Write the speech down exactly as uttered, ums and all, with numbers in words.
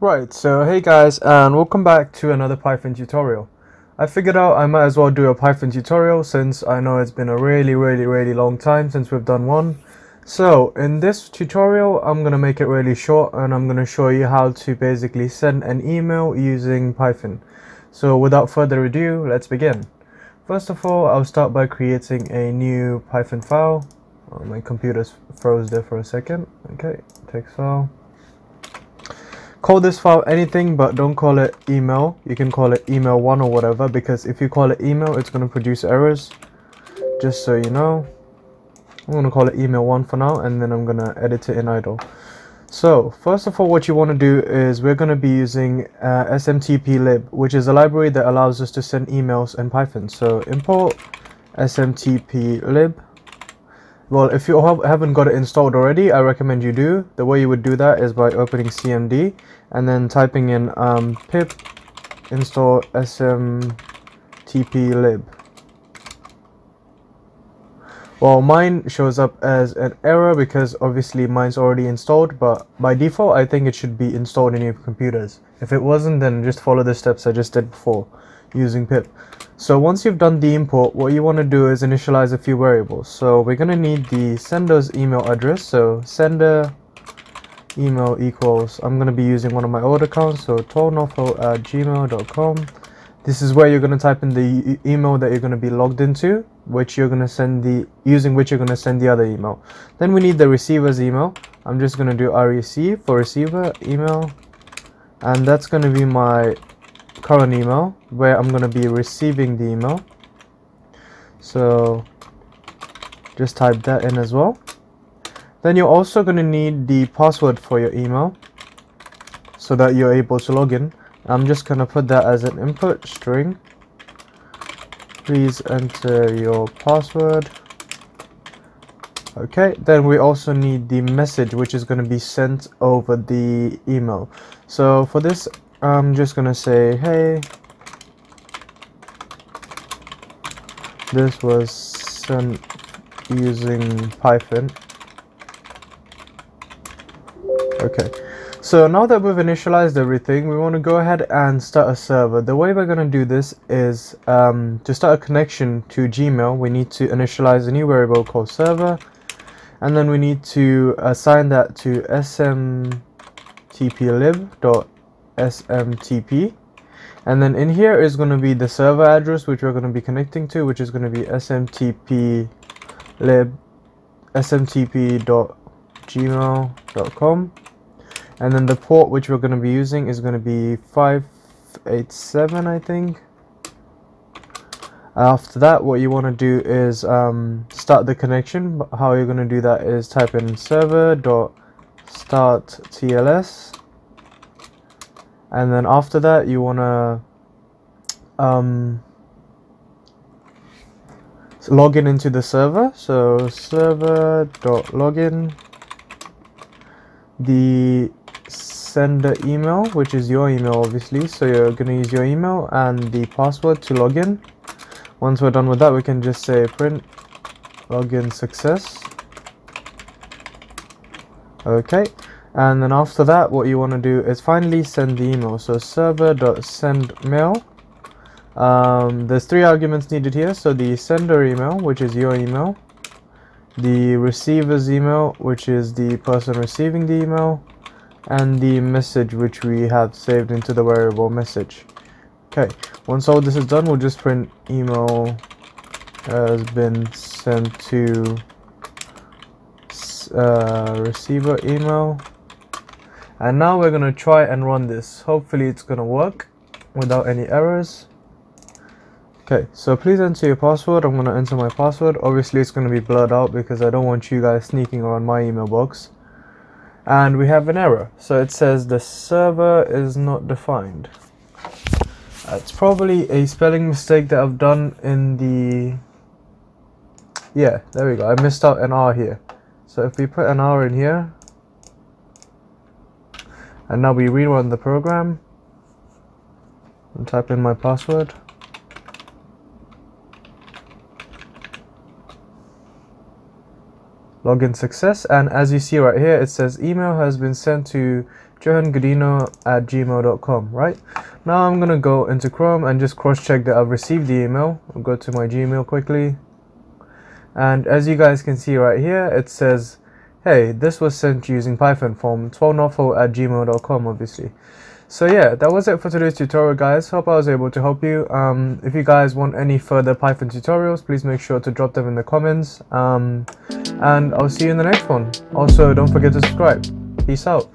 Right, so hey guys, and welcome back to another Python tutorial. I figured out I might as well do a Python tutorial since I know it's been a really really really long time since we've done one. So in this tutorial I'm gonna make it really short, and I'm gonna show you how to basically send an email using Python. So without further ado, let's begin. First of all, I'll start by creating a new Python file. Oh, my computer froze there for a second. Okay, text file. Call this file anything, but don't call it email. You can call it email one or whatever, because if you call it email it's going to produce errors, just so you know. I'm going to call it email one for now, and then I'm going to edit it in idle. So first of all, what you want to do is we're going to be using uh, smtplib, which is a library that allows us to send emails in Python. So import smtplib. Well, if you haven't got it installed already, I recommend you do. The way you would do that is by opening C M D and then typing in um, pip install smtplib. Well, mine shows up as an error because obviously mine's already installed, but by default I think it should be installed in your computers. If it wasn't, then just follow the steps I just did before using pip. So once you've done the import, what you want to do is initialize a few variables. So we're going to need the sender's email address. So sender email equals, I'm going to be using one of my old accounts, so tonofo at gmail dot com. This is where you're going to type in the email that you're going to be logged into, which you're going to send the using which you're going to send the other email. Then we need the receiver's email. I'm just going to do rec for receiver email, and that's going to be my current email where I'm going to be receiving the email, so just type that in as well. Then you're also going to need the password for your email so that you're able to log in. I'm just going to put that as an input string. Please enter your password. Okay, then we also need the message which is going to be sent over the email. So for this I'm just gonna say, hey, this was sent using Python. Okay, so now that we've initialized everything, we want to go ahead and start a server. The way we're going to do this is um, to start a connection to Gmail, we need to initialize a new variable called server, and then we need to assign that to smtplib.smtp. And then in here is going to be the server address which we're going to be connecting to, which is going to be smtplib smtp.gmail dot com, and then the port which we're going to be using is going to be five eight seven, I think. After that, what you want to do is um, start the connection. How you're going to do that is type in server dot starttls. And then after that, you want to um, log in into the server. So server.login, the sender email, which is your email, obviously. So you're going to use your email and the password to log in. Once we're done with that, we can just say print login success. Okay. And then after that, what you want to do is finally send the email. So server.sendmail. Um, there's three arguments needed here. So the sender email, which is your email. The receiver's email, which is the person receiving the email. And the message, which we have saved into the variable message. Okay, once all this is done, we'll just print email has been sent to uh, receiver email. And now we're going to try and run this. Hopefully it's going to work without any errors. Okay, so please enter your password. I'm going to enter my password. Obviously it's going to be blurred out because I don't want you guys sneaking around my email box. And we have an error. So it says the server is not defined. It's probably a spelling mistake that I've done in the... Yeah, there we go. I missed out an R here. So if we put an R in here, and now we rerun the program and type in my password. Login success, and as you see right here, it says email has been sent to Johan Godinho at gmail dot com, right? Now I'm gonna go into Chrome and just cross-check that I've received the email. I'll go to my Gmail quickly, and as you guys can see right here, it says, hey, this was sent using Python from tonofo at gmail dot com, obviously. So yeah, that was it for today's tutorial, guys. Hope I was able to help you. Um, if you guys want any further Python tutorials, please make sure to drop them in the comments. Um, and I'll see you in the next one. Also, don't forget to subscribe. Peace out.